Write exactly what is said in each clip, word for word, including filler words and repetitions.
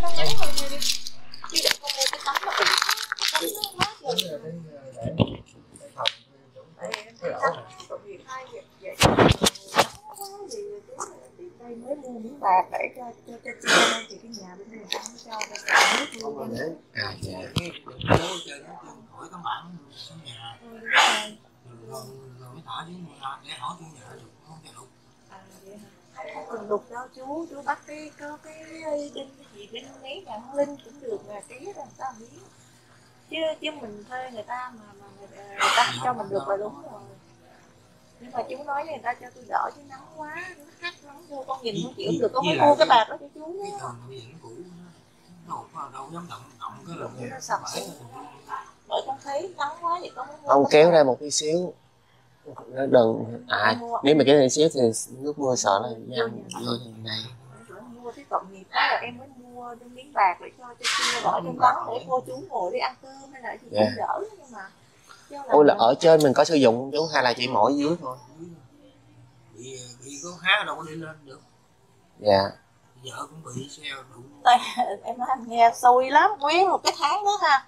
Cái đó trắng hơn đi. Chứ đừng có mua cái tấm mà cũng tấm nó quá rồi. Cái tấm thì hai việc vậy. Đây mới mua miếng bạc để cho cho cho chị đây thì cái nhà bên này không cho cho nước. À dạ. Cái chỗ cho nó không khỏi các bạn trong nhà. Rồi mới thả xuống nhà để hỏi trong nhà được không cho được. À vậy hả? Còn đục đâu chú, chú bắt cái có cái đinh cái gì đinh mấy dạng linh cũng được mà cái là người ta biết chứ chứ mình thuê người ta mà mà người ta cho mình được là đúng rồi. Nhưng mà chú nói với người ta cho tôi đỡ chứ nắng quá nó hắt nóng vô con nhìn không chịu được, có mới mua cái bạc đó cho chú á. Cái nó đâu dám động động cái lồng nó sập xuống bởi con thấy nắng quá vậy con mới mua. Ông kéo ra một tí xíu. Nó đừng à nếu mà cái này xíu thì nước mưa sợ là vô như này. Mua cái cộng nghiệp đó là em mới mua trong miếng bạc để cho cho kia bỏ trong đó để cô chú ngồi để ăn cơm hay là gì cũng đỡ nhưng mà. Ôi là ở trên mình có sử dụng không chú hay là chỉ mỗi dưới thôi? Vì vì có há đâu có đi lên được. Dạ. Vợ cũng bị xe đụng. Em nói anh nghe xui lắm, nguyên một cái tháng đó ha.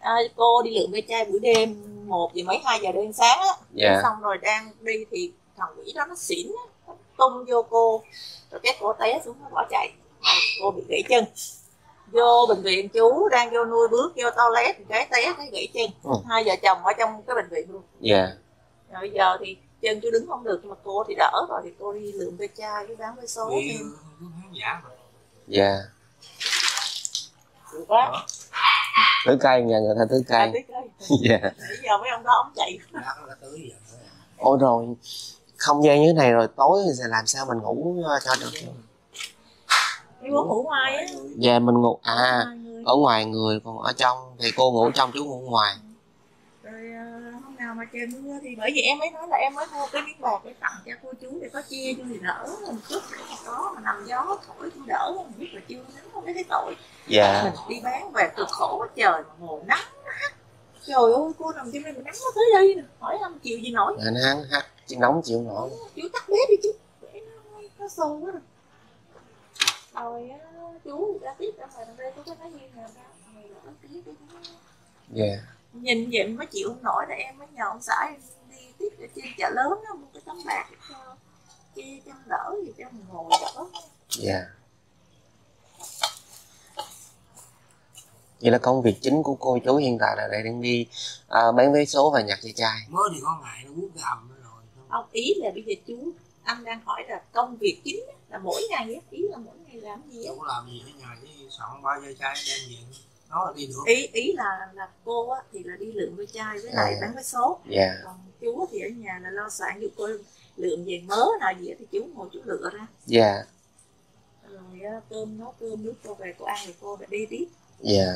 À, cô đi lượm ve chai buổi đêm một giờ mấy hai giờ đêm sáng á, yeah. Xong rồi đang đi thì thằng quỷ đó nó xỉn á, tung vô cô, rồi cái cô té xuống nó bỏ chạy, à, cô bị gãy chân, vô bệnh viện chú đang vô nuôi bước vô toilet cái té cái gãy chân, ừ. Hai vợ chồng ở trong cái bệnh viện luôn, yeah. Rồi bây giờ thì chân chú đứng không được nhưng mà cô thì đỡ rồi thì cô đi lượm ve chai với bán vé số, thì... dạ, được quá. Đó. Tưới cây nhà người ta tưới cây. Bây yeah. Giờ mấy ông đó ông chạy. Ôi rồi không gian như thế này rồi tối thì làm sao mình ngủ cho được? Chú muốn ngủ ngoài á. Dạ mình ngủ à ở ngoài người còn ở trong thì cô ngủ trong chú ngủ ngoài. Rồi hôm nào mà trời mưa thì bởi vì em mới nói là em mới mua cái miếng bạc để tặng cho cô chú để có chia cho thì đỡ mình chút mà có mà nằm gió thổi cũng đỡ mình biết là chưa nắng không thấy tội. Dạ. Mình đi bán về cực khổ quá trời mà mùa nắng hắt. Trời ơi cô nằm trong đây mà nắng nó tới đây nè, hỏi không chịu gì nổi. Nắng nắng hắt, chịu nóng chịu nổi. Chú tắt bếp đi chú. Để nó nó sâu quá rồi. Rồi á chú đã biết ra ngoài đây có cái nói gì nè ra này là cái tiếp đi chú. Dạ. Nhìn vậy mới chịu không nổi là em mới nhờ ông xã em đi tiếp ở trên chợ lớn đó, mua cái tấm bạc cho chia cho đỡ gì cho mình ngồi đỡ. Dạ. Yeah. Vậy là công việc chính của cô chú hiện tại là lại đang đi uh, bán vé số và nhặt ve chai. Mới thì con ngại nó uống gầm rồi. Ông ý là bây giờ chú anh đang hỏi là công việc chính đó, là mỗi ngày á, ý là mỗi ngày làm gì á? Cô làm gì ở nhà chứ soạn bao ve chai đem về. Đó đi được. Ý ý là là cô á thì là đi lượm ve chai với lại à, bán vé số, yeah. Còn chú thì ở nhà là lo soạn giúp cô lượm về mớ nào gì thì chú ngồi chú lựa ra, yeah. Rồi cơm nấu cơm nước cô về cô ăn rồi cô lại đi tiếp, yeah.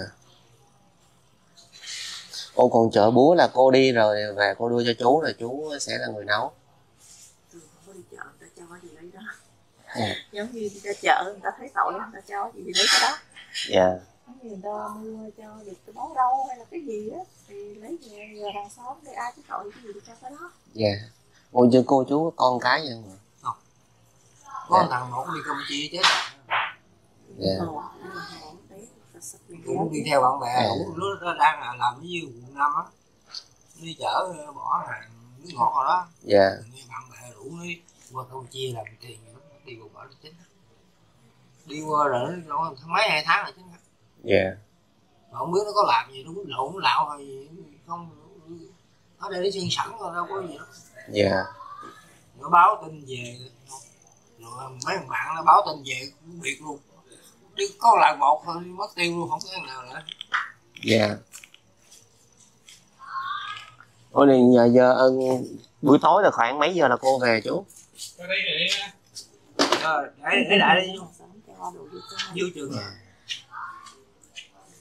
Ô còn chợ búa là cô đi rồi về cô đưa cho chú rồi chú sẽ là người nấu. Tôi không có đi chợ người ta cho gì lấy đó, yeah. Giống như đi ra chợ người ta thấy tội người ta cho gì thì lấy cái đó, yeah. Người ta mua cho được cái bó rau hay là cái gì á thì lấy về rồi hàng xóm để ai cái tội cái gì thì cho cái đó. Dạ. Yeah. Ôi chứ cô chú con cái vậy không? Không. Có yeah. Thằng một đi Campuchia chết. Dạ. Yeah. Cũng đi theo bạn bè, yeah. Cũng nó đang làm với quận năm á, đi chở bỏ hàng nước ngọt rồi đó. Dạ. Yeah. Nghe bạn bè rủ đi qua Campuchia làm tiền nó đi vào bỏ nó chết. Đi qua rồi nó mấy hai tháng rồi chết. Dạ. Yeah. Mà không biết nó có làm gì đúng lộn lạo hay gì không, nó đây nó xuyên sẵn rồi đâu có gì đó. Dạ. Yeah. Nó báo tin về rồi mấy thằng bạn nó báo tin về cũng biệt luôn, đi có lại một thôi mất tiêu luôn không có cái nào nữa. Dạ. Yeah. Ôi này giờ, giờ buổi tối là khoảng mấy giờ là cô về chú? Đây để để, để lại đi vô trường. Yeah.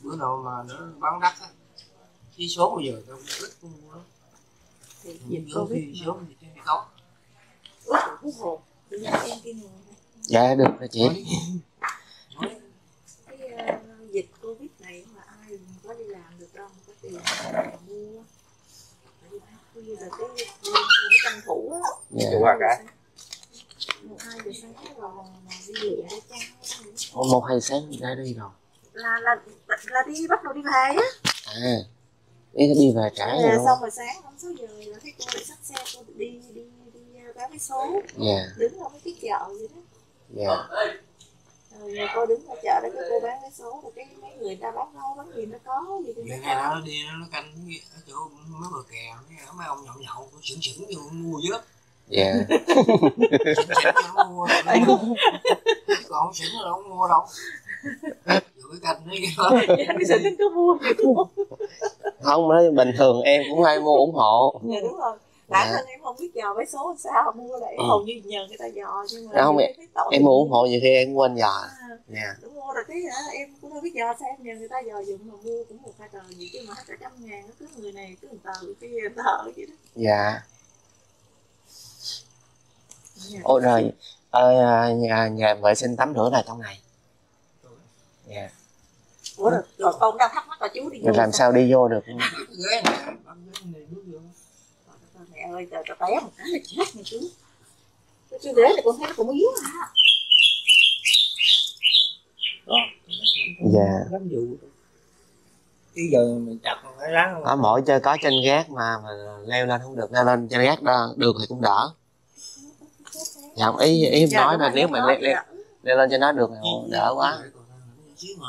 Bữa nào mà nó bán đắt á, chỉ số bây giờ tao ít cũng mua lắm. Nhìn số thì số thì trên thì tốt. Ước của Phú Hồ, tự nhiên em kia nè. Dạ được rồi chị. Cái uh, dịch Covid này mà ai có đi làm được đâu, có tiền mua. Bây giờ là cái cái tranh thủ á. Dạ qua cả. một hai giờ sáng là đi lượm cái trang. Một hai sáng ra đi rồi. là là là đi bắt đầu đi về á. À, ý đi về trả à, rồi. Xong rồi sáng năm sáu giờ là thấy cô lại xách xe cô đi đi đi bán vé số. Dạ. Đứng ở cái chợ vậy đó. Dạ. Rồi cô đứng ở chợ đó cái cô bán vé số rồi cái mấy người ta bán rau bán gì nó có gì cái ngày đó đi nó canh ở chỗ mấy bờ kè mấy ông nhậu nhậu cũng sững sững vô mua dớt. Dạ. Mua còn sững là không mua đâu. Cái canh nó cứ mua không nói bình thường em cũng hay mua ủng hộ. Dạ đúng rồi. Bản thân em không biết dò vé số làm sao mua lại ừ. Hầu như nhờ người ta dò nhưng mà không, em, em mua ủng hộ nhiều khi em quên dò. Dạ. À, yeah. Mua rồi cái hả em cũng không biết dò sao em nhờ người ta dò dùm mà mua cũng một hai tờ gì chứ mà hết cả trăm ngàn nó cứ người này cứ một tờ cái kia tờ vậy đó. Dạ. Ôi rồi à, nhà nhà vệ sinh tắm rửa là trong này. Dạ. Ủa rồi, rồi con đang thắc mắc là chú đi vô làm sao đi vô được. Ghế này, mẹ ơi, trời cho té một cái là chết nha chú. Chú ghế này con thấy nó cũng yếu hả? Đó. Dạ. Lắm vụ. Bây giờ mình chặt còn phải ráng không? Ở mỗi chơi có trên gác mà mà leo lên không được, leo lên trên gác đó được thì cũng đỡ. Dạ ý ý dạ, nói là nếu mà leo leo leo lên trên đó được thì đỡ quá. Mà.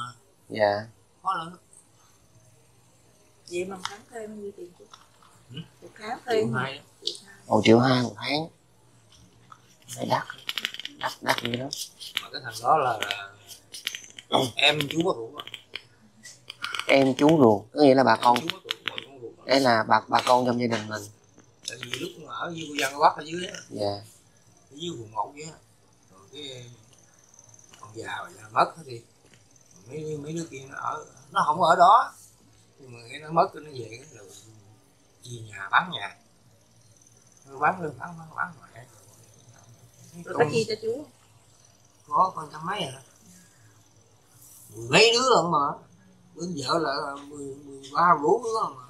Dạ. Khó lắm. Vậy mà tháng thêm nhiêu tiền chứ? Ừ? Một tháng thêm. Triệu hai. Ồ triệu hai một tháng. Phải đắt, đắt đắt như đó. Mà cái thằng đó là ừ. Em chú bắt ruột. Em chú ruột, có nghĩa là bà con. Đây là bà bà con trong gia đình mình. Tại vì lúc mà ở dưới dân Bắc ở dưới á. Dạ. Ở dưới vùng một á. Rồi cái con già bà già mất hết đi. Mấy, mấy đứa kia nó ở nó không ở đó nhưng mà cái nó mất cái nó về cái rồi chia nhà bán nhà nó bán luôn bán bán bán mẹ rồi có chia cho chú có con trăm mấy à mười mấy đứa lận mà bên vợ là mười ba bốn đứa mà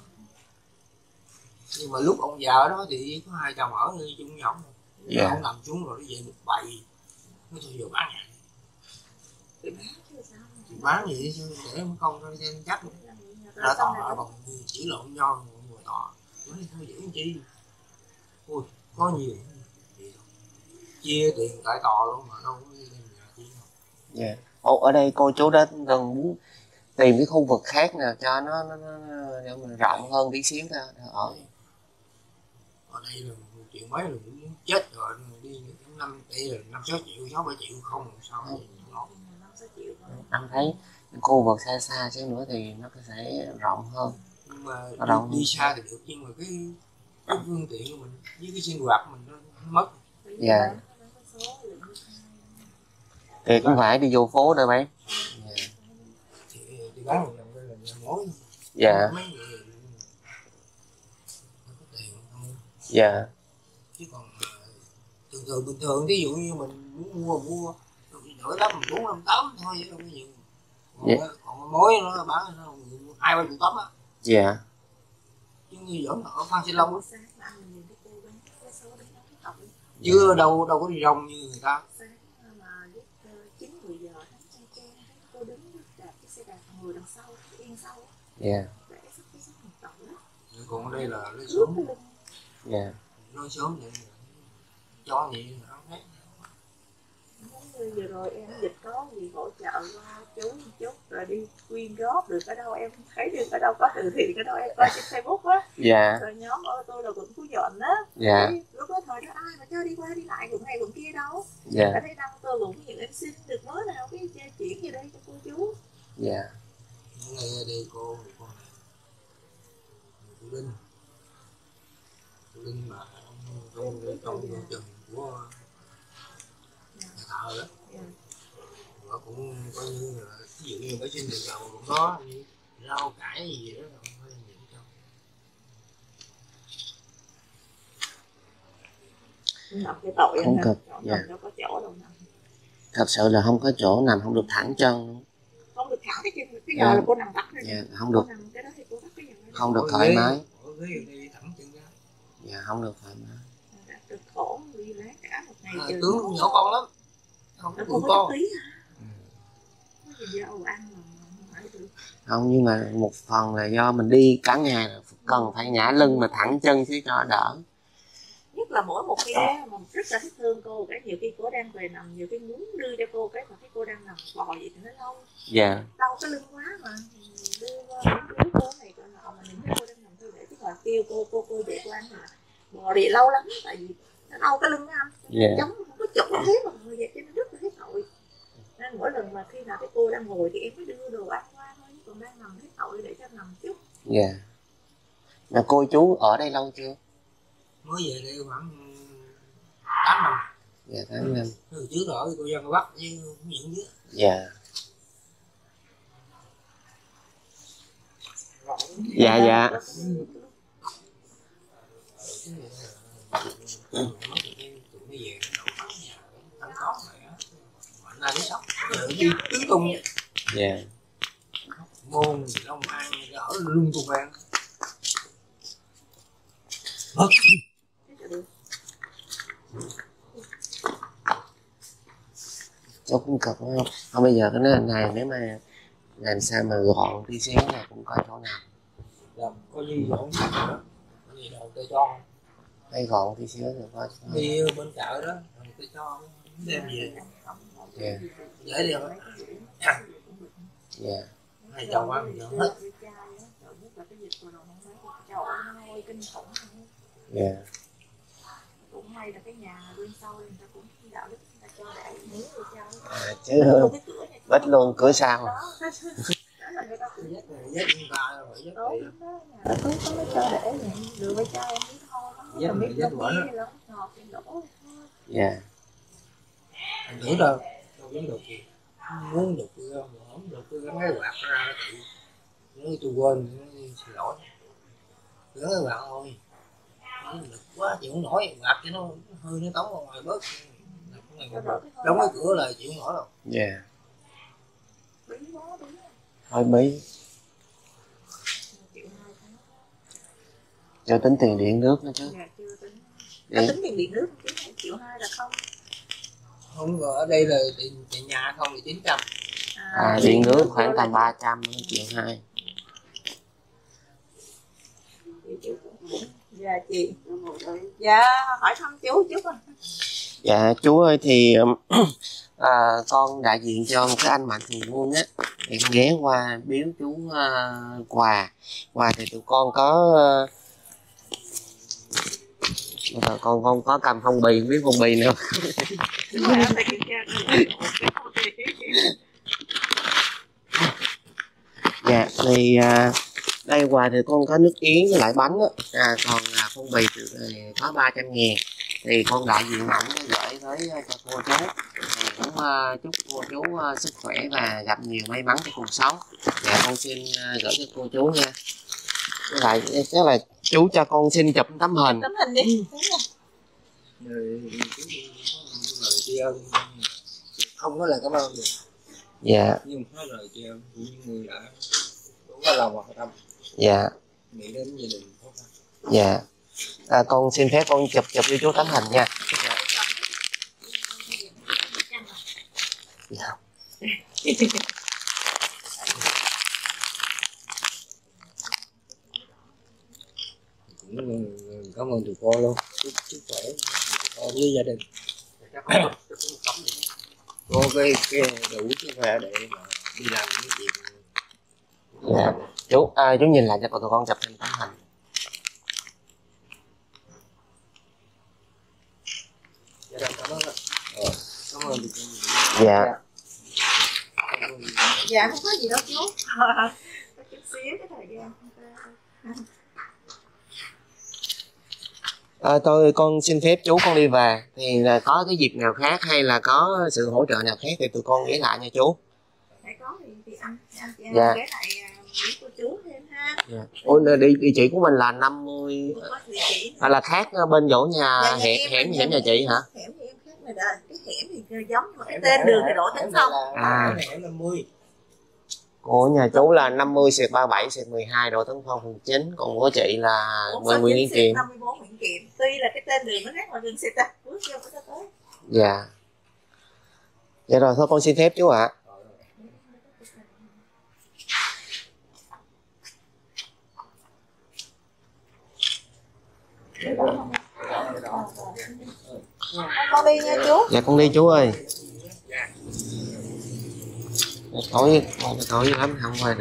nhưng mà lúc ông già ở đó thì có hai chồng ở nơi chung nhau yeah. Ông nằm xuống rồi nó về một bầy nó thôi vừa bán nhà bán gì chứ để không công ra xem chắc ra tò ở bằng chỉ lộn nho mùa tò nói thôi giữ chi ui có nhiều chia tiền tại tò luôn mà đâu có đi nhà chi đâu. Dạ. Ồ ở đây cô chú đã từng muốn tìm cái khu vực khác nào cho nó nó, nó, nó mình rộng hơn tí xíu ra ở. Ở đây là chuyện mấy là cũng chết rồi đi năm tỷ là năm sáu triệu sáu bảy triệu không sao ừ. Anh thấy khu vực xa xa chứ nữa thì nó sẽ rộng hơn. Nhưng mà rộng đi, đi xa thì được nhưng mà cái, cái phương tiện của mình với cái sinh hoạt mình nó mất. Dạ. Yeah. Thì cũng phải đi vô phố nữa bạn. Yeah. Thì, thì bán một lần là nhà mối. Dạ. Mấy người nó có tiền không? Dạ. Chứ còn thường thường bình thường ví dụ như mình muốn mua mua đổi tấm bốn năm tấm thôi chứ đâu có nhiều còn, yeah. Còn mối nó bán nó hai ba chục tấm á. Dạ. Chứ như vẫn ở Phan Xi Long á chưa đâu đâu có đi rong như người ta. Sáng mà lúc chín mười giờ cô đứng đạp cái xe đạp người đằng sau yên sau. Dạ. Để sắp cái sắp một tổng đó. Còn ở đây là lối sớm. Dạ. Lối sớm vậy cho gì nó hết. Vừa rồi em dịch có gì hỗ trợ qua chú một chút rồi đi quyên góp được ở đâu em thấy được ở đâu có từ thiện ở đâu em coi trên Facebook á. Dạ. Rồi nhóm ô tô là quận Phú Nhuận á. Dạ. Lúc đó thời đó ai mà chơi đi qua đi lại cũng này cũng kia đâu. Dạ. Đã thấy năm tôi cũng những em xin được mới nào cái chuyển về đây cho cô chú. Dạ. Ngày ở đây cô con này cô Linh cô Linh mà trong trong trường của thờ đó, nó cũng coi như là ví dụ như cái sinh được đầu cũng có rau cải gì đó không phải nhiều trong. Nằm cái tội không cực, dạ. Đâu có chỗ đâu nằm. Thật sự là không có chỗ nằm, không được thẳng chân. Không được thẳng cái chân, cái giờ yeah. Là cô nằm bắt. Dạ, yeah, không được. Nằm cái đó thì cô bắt cái giờ. Không được thoải mái. Dạ, không được thoải mái. Được khổ vì lá cả một ngày à, tướng cũng nhỏ con lắm không có con tí hả? Có gì đâu ăn mà không, nhưng mà một phần là do mình đi cả ngày cần phải ngã lưng mà thẳng chân chứ cho đỡ. Nhất là mỗi một khi á, mình rất là thích thương cô, cái nhiều khi cô đang về nằm, nhiều khi muốn đưa cho cô cái mà thấy cô đang nằm bò vậy thì nó lâu. Dạ. Đau cái lưng quá mà đưa đưa cô này cô nọ mà mình thấy cô đang nằm thôi để cái hồi kêu cô cô cô dậy cô ăn mà bò thì lâu lắm tại vì nó đau cái lưng á anh. Dạ. Chống không có chụp nó thế mà người vậy cho nó rất là hết tội. Nên mỗi lần mà khi nào cái cô đang ngồi thì em mới đưa đồ ăn qua thôi, còn đang nằm hết tội để cho nằm chút. Dạ. Mà cô chú ở đây lâu chưa? Mới về đây khoảng tám năm. Dạ, tám năm. Từ trước rồi cô dân Bắc với cũng dưỡng dưới. Dạ. Dạ, dạ. Đi tứ tung. Dạ. Môn, Long An, ở luôn Tùng An. Mất. Cháu cũng cực phải không? Không, bây giờ cái nền này nếu mà làm sao mà gọn tí xíu này cũng coi chỗ nào. Làm có gì gọn tí xíu đó. Có gì đâu tôi cho. Đây gọn tí xíu rồi coi. Đi bên chợ đó, tôi cho đem về. Dạ. Dễ đi không? Dạ. Hai chồng quá mình hết. Dạ. Cũng may là cái nhà bên sau người ta cũng đạo đức người ta cho đại mới rồi cho. À, chứ bết luôn cửa sau. Đó. Đó là người ta cũng dắt người dắt người ta rồi dắt tối lắm đó. Nó cứ có mới cho để vậy, đưa với cho em biết thôi. Dắt người dắt bữa đó. Ngọt thì đổ. Dạ. Anh đổ đâu, đâu dám đột gì. Muốn đột gì không, không đột cái máy quạt ra thì nó tôi quên, xin lỗi. Lớn các bạn ơi. Lực quá chịu không nổi, ngập cho nó hơi nó tống ra ngoài bớt. Đóng cái cửa là chịu không nổi đâu. Dạ. Thôi bí. Cho tính tiền điện nước nữa chứ. Dạ, chưa tính. Để tính tiền điện nước chứ chịu hai là không. Không, ở đây là tiền, tiền nhà không thì chín trăm. À, à điện nước khoảng tầm ba trăm chịu hai. Dạ chị. Dạ hỏi thăm chú chút anh. Dạ chú ơi thì à, con đại diện cho một cái anh Mạnh Thường Quân á, em ghé qua biếu chú à, quà. Quà thì tụi con có à, con không có cầm phong bì, không biết phong bì nữa. Dạ thì à, đây quà thì con có nước yến với lại bánh á, à, còn à, phong bì thì có ba trăm ngàn. Thì con đại diện ảnh gửi tới cho cô chú. Thì cũng uh, chúc cô chú uh, sức khỏe và gặp nhiều may mắn trong cuộc sống. Dạ con xin uh, gửi cho cô chú nha. Với lại chắc là chú cho con xin chụp tấm hình. Tấm hình đi. Không có lời cảm ơn được. Dạ. Nhưng mà hết lời tri ân của những người đã đúng là lòng và tâm. Dạ. Nghĩ đến gia đình khó khăn. Dạ. À, con xin phép con chụp chụp cho chú tấm hình nha. Dạ. Cảm ơn tụi con luôn. Chúc khỏe với gia đình. Cô cái cái đủ sức khỏe để mà đi làm những chuyện. Dạ. Chú, à, chú nhìn lại cho tụi con chụp hình tấm hình. Dạ, cảm ơn. Ờ, cảm ơn. Dạ. Dạ, không có gì đâu chú. À, có chút xíu cái thời gian. À, tôi con xin phép chú con đi về. Thì là có cái dịp nào khác hay là có sự hỗ trợ nào khác thì tụi con ghé lại nha chú. Phải có thì, thì anh, anh chị em ghé lại của chú thêm ha. Dạ. Ôi, địa, địa chỉ của mình là năm mươi à, là khác bên chỗ nhà dạ, hẻm em, hẻm, hẻm nhà chị hả? Hẻm thì em khác này đó. Cái hẻm thì giống mà cái tên đường thì đổ thánh sông. À, hẻm năm mươi. Của nhà chú là năm mươi xẹt ba mươi bảy xẹt mười hai Đỗ Tấn Phong phường chín, còn của chị là Nguyễn Kiệm. năm mươi tư Nguyễn Kiệm. Tuy là cái tên đường nó khác mà đường xe ta bước vô có tới. Dạ. Dạ rồi thôi con xin phép chú ạ. À. Con đi nha chú. Dạ con đi chú ơi. Tối tối lắm không phải.